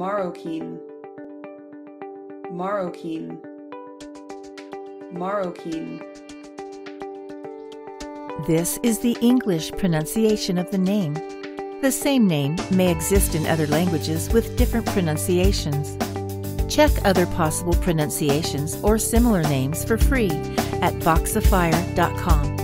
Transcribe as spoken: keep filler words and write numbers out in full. Marroquin, Marroquin, Marroquin. This is the English pronunciation of the name. The same name may exist in other languages with different pronunciations. Check other possible pronunciations or similar names for free at Voxifier dot com.